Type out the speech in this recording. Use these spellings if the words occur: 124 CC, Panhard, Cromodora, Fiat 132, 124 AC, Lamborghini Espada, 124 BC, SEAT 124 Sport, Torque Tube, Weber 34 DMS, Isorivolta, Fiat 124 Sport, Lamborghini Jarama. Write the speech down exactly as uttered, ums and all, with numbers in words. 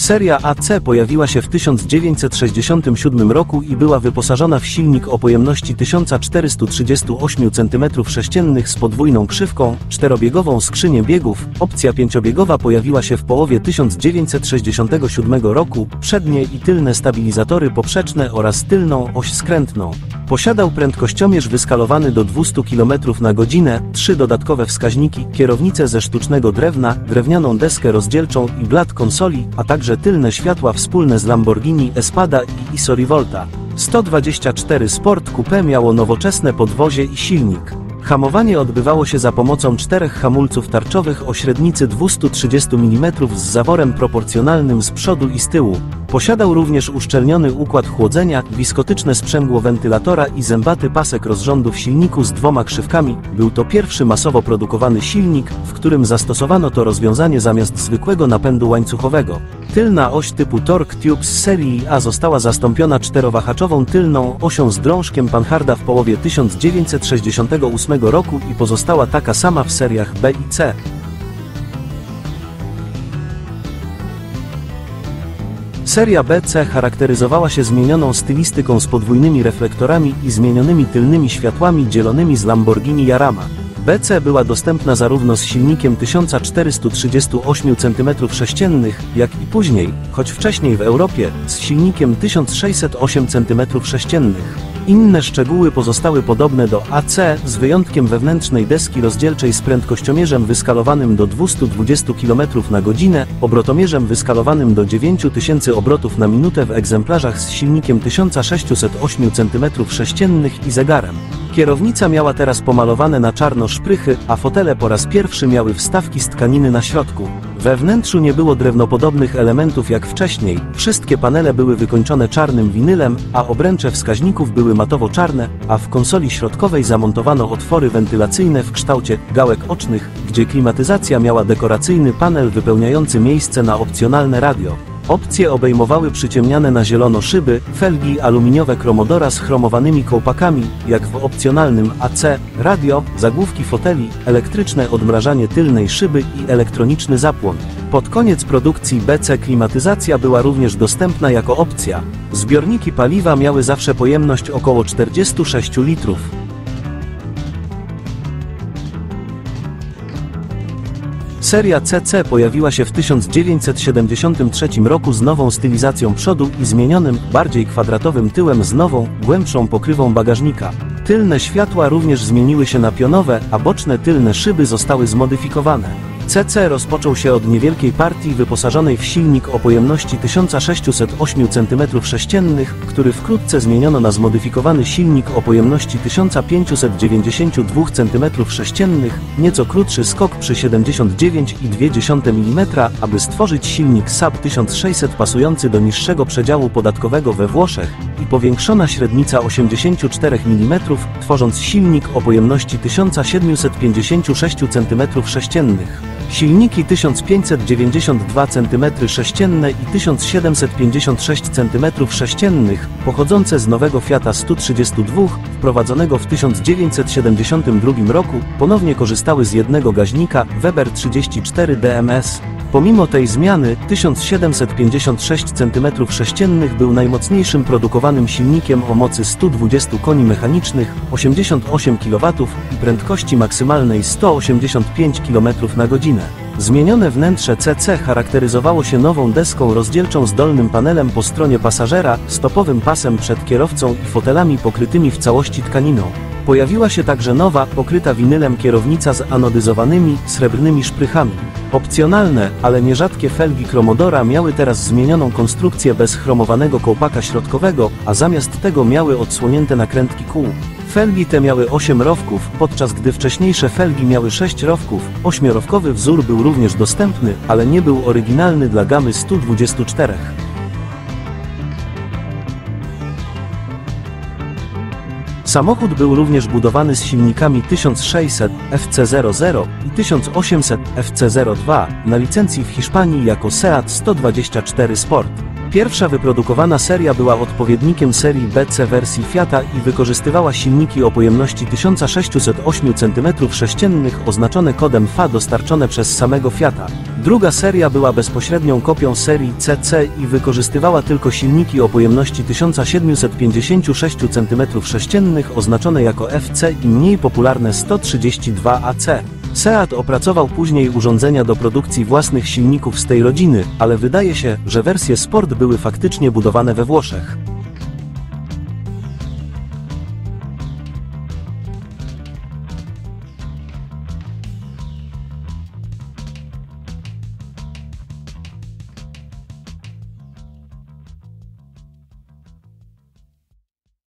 Seria A C pojawiła się w tysiąc dziewięćset sześćdziesiątym siódmym roku i była wyposażona w silnik o pojemności tysiąc czterysta trzydzieści osiem centymetrów sześciennych z podwójną krzywką, czterobiegową skrzynię biegów. Opcja pięciobiegowa pojawiła się w połowie tysiąc dziewięćset sześćdziesiątego siódmego roku, przednie i tylne stabilizatory poprzeczne oraz tylną oś skrętną. Posiadał prędkościomierz wyskalowany do dwieście kilometrów na godzinę, trzy dodatkowe wskaźniki, kierownicę ze sztucznego drewna, drewnianą deskę rozdzielczą i blat konsoli, a także tylne światła wspólne z Lamborghini Espada i Isorivolta. sto dwadzieścia cztery Sport Coupe miało nowoczesne podwozie i silnik. Hamowanie odbywało się za pomocą czterech hamulców tarczowych o średnicy dwieście trzydzieści milimetrów z zaworem proporcjonalnym z przodu i z tyłu. Posiadał również uszczelniony układ chłodzenia, wiskotyczne sprzęgło wentylatora i zębaty pasek rozrządu w silniku z dwoma krzywkami. Był to pierwszy masowo produkowany silnik, w którym zastosowano to rozwiązanie zamiast zwykłego napędu łańcuchowego. Tylna oś typu Torque Tube z serii A została zastąpiona czterowahaczową tylną osią z drążkiem Panharda w połowie tysiąc dziewięćset sześćdziesiątego ósmego roku i pozostała taka sama w seriach B i C. Seria B C charakteryzowała się zmienioną stylistyką z podwójnymi reflektorami i zmienionymi tylnymi światłami dzielonymi z Lamborghini Jarama. B C była dostępna zarówno z silnikiem tysiąc czterysta trzydzieści osiem centymetrów sześciennych, jak i później, choć wcześniej w Europie, z silnikiem tysiąc sześćset osiem centymetrów sześciennych. Inne szczegóły pozostały podobne do A C, z wyjątkiem wewnętrznej deski rozdzielczej z prędkościomierzem wyskalowanym do dwieście dwadzieścia kilometrów na godzinę, obrotomierzem wyskalowanym do dziewięć tysięcy obrotów na minutę w egzemplarzach z silnikiem tysiąc sześćset osiem centymetrów sześciennych i zegarem. Kierownica miała teraz pomalowane na czarno szprychy, a fotele po raz pierwszy miały wstawki z tkaniny na środku. We wnętrzu nie było drewnopodobnych elementów jak wcześniej, wszystkie panele były wykończone czarnym winylem, a obręcze wskaźników były matowo-czarne, a w konsoli środkowej zamontowano otwory wentylacyjne w kształcie gałek ocznych, gdzie klimatyzacja miała dekoracyjny panel wypełniający miejsce na opcjonalne radio. Opcje obejmowały przyciemniane na zielono szyby, felgi aluminiowe Cromodora z chromowanymi kołpakami, jak w opcjonalnym A C, radio, zagłówki foteli, elektryczne odmrażanie tylnej szyby i elektroniczny zapłon. Pod koniec produkcji B C klimatyzacja była również dostępna jako opcja. Zbiorniki paliwa miały zawsze pojemność około czterdzieści sześć litrów. Seria C C pojawiła się w tysiąc dziewięćset siedemdziesiątym trzecim roku z nową stylizacją przodu i zmienionym, bardziej kwadratowym tyłem z nową, głębszą pokrywą bagażnika. Tylne światła również zmieniły się na pionowe, a boczne tylne szyby zostały zmodyfikowane. C C rozpoczął się od niewielkiej partii wyposażonej w silnik o pojemności tysiąc sześćset osiem centymetrów sześciennych, który wkrótce zmieniono na zmodyfikowany silnik o pojemności tysiąc pięćset dziewięćdziesiąt dwa centymetry sześcienne, nieco krótszy skok przy siedemdziesiąt dziewięć i dwie dziesiąte milimetra, aby stworzyć silnik S A B tysiąc sześćset pasujący do niższego przedziału podatkowego we Włoszech i powiększona średnica osiemdziesiąt cztery milimetry, tworząc silnik o pojemności tysiąc siedemset pięćdziesiąt sześć centymetrów sześciennych. Silniki tysiąc pięćset dziewięćdziesiąt dwa centymetry sześcienne i tysiąc siedemset pięćdziesiąt sześć centymetrów sześciennych, pochodzące z nowego Fiata sto trzydzieści dwa, wprowadzonego w tysiąc dziewięćset siedemdziesiątym drugim roku, ponownie korzystały z jednego gaźnika Weber trzydzieści cztery D M S. Pomimo tej zmiany, tysiąc siedemset pięćdziesiąt sześć centymetrów sześciennych był najmocniejszym produkowanym silnikiem o mocy sto dwadzieścia koni mechanicznych, osiemdziesiąt osiem kilowatów i prędkości maksymalnej sto osiemdziesiąt pięć kilometrów na godzinę. Zmienione wnętrze C C charakteryzowało się nową deską rozdzielczą z dolnym panelem po stronie pasażera, stopowym pasem przed kierowcą i fotelami pokrytymi w całości tkaniną. Pojawiła się także nowa, pokryta winylem kierownica z anodyzowanymi, srebrnymi szprychami. Opcjonalne, ale nierzadkie felgi Cromodora miały teraz zmienioną konstrukcję bez chromowanego kołpaka środkowego, a zamiast tego miały odsłonięte nakrętki kół. Felgi te miały osiem rowków, podczas gdy wcześniejsze felgi miały sześć rowków. Ośmiorowkowy wzór był również dostępny, ale nie był oryginalny dla gamy sto dwadzieścia cztery. Samochód był również budowany z silnikami tysiąc sześćset F C zero zero i tysiąc osiemset F C zero dwa na licencji w Hiszpanii jako SEAT sto dwadzieścia cztery Sport. Pierwsza wyprodukowana seria była odpowiednikiem serii B C wersji Fiata i wykorzystywała silniki o pojemności tysiąc sześćset osiem centymetrów sześciennych oznaczone kodem F A dostarczone przez samego Fiata. Druga seria była bezpośrednią kopią serii C C i wykorzystywała tylko silniki o pojemności tysiąc siedemset pięćdziesiąt sześć centymetrów sześciennych oznaczone jako F C i mniej popularne sto trzydzieści dwa A C. SEAT opracował później urządzenia do produkcji własnych silników z tej rodziny, ale wydaje się, że wersje Sport były faktycznie budowane we Włoszech.